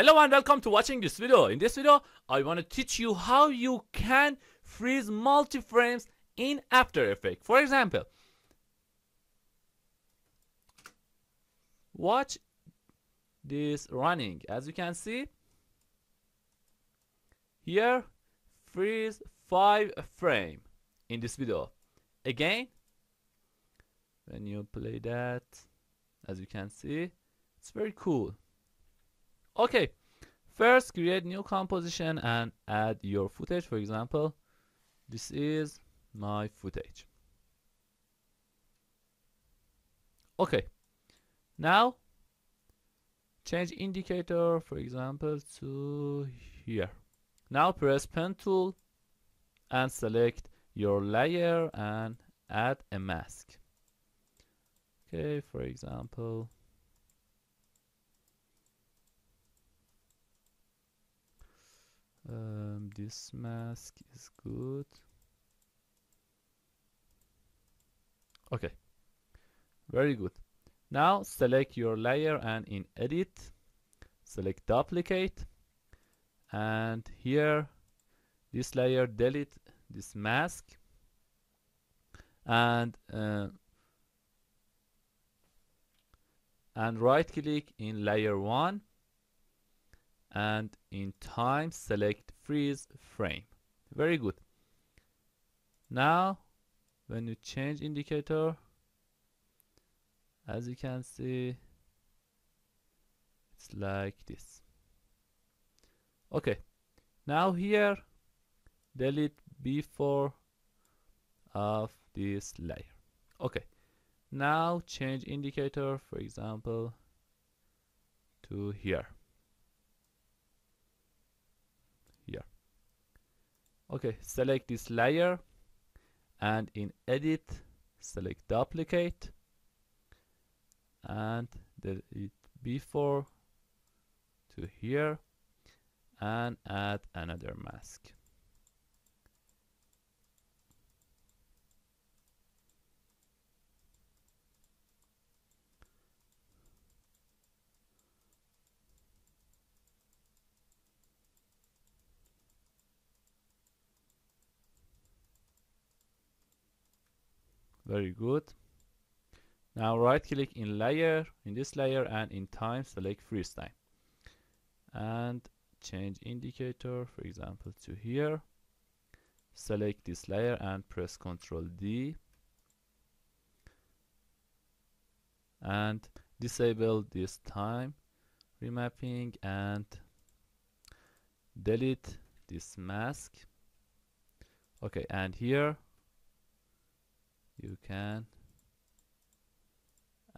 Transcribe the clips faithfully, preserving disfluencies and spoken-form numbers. Hello and welcome to watching this video. In this video, I want to teach you how you can freeze multi-frames in After Effects. For example, watch this running. As you can see, here freeze five frame in this video. Again, when you play that, as you can see, it's very cool. Okay, first create new composition and add your footage. For example, this is my footage. Okay, now change indicator, for example, to here. Now press pen tool and select your layer and add a mask. Okay, for example, Um, this mask is good. Okay, very good. Now select your layer and in edit select duplicate, and here this layer, delete this mask, and uh, and right click in layer one, and in time select freeze frame. Very good. Now when you change indicator, as you can see, it's like this. Okay, now here delete before of this layer. Okay, now change indicator, for example, to here. Okay, select this layer and in edit select duplicate and delete before to here, and add another mask. Very good. Now right click in layer, in this layer, and in time select freeze time and change indicator, for example, to here. Select this layer and press control D and disable this time remapping and delete this mask. Okay, and here you can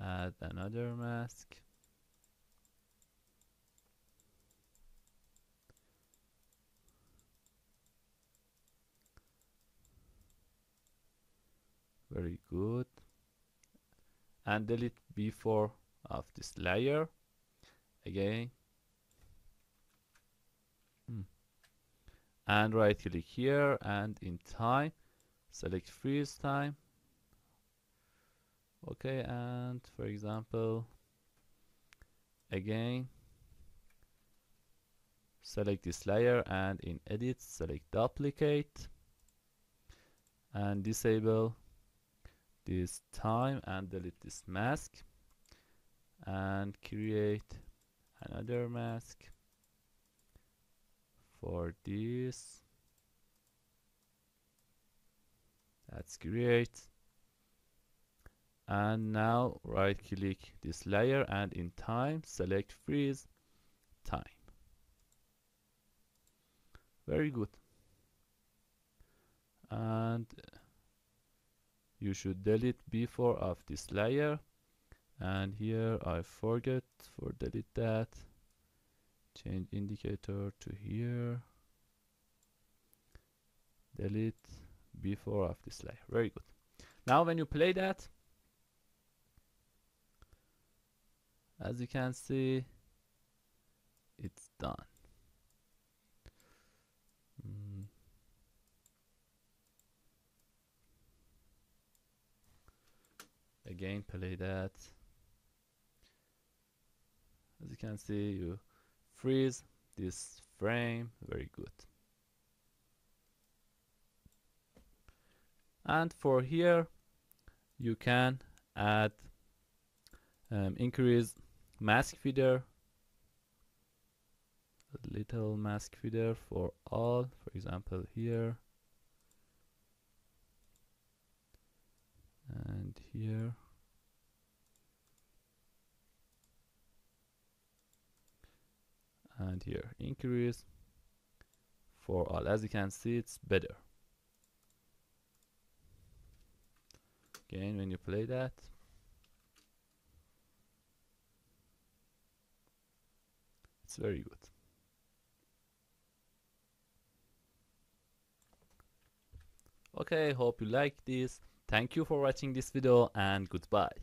add another mask. Very good. And delete before of this layer. Again. Hmm. And right click here and in time select freeze time. Okay, and for example, again select this layer and in edit select duplicate and disable this time and delete this mask and create another mask for this. That's great. And now right click this layer and in time select freeze time. Very good. And you should delete before of this layer, and here I forget for delete that. Change indicator to here, delete before of this layer. Very good. Now when you play that, as you can see, it's done. Mm. Again, play that. As you can see, you freeze this frame. Very good. And for here you can add um, increase mask feeder, a little mask feeder for all, for example here and here. And here, increase for all. As you can see, it's better. Again, when you play that, it's very good. Okay, hope you like this. Thank you for watching this video and goodbye.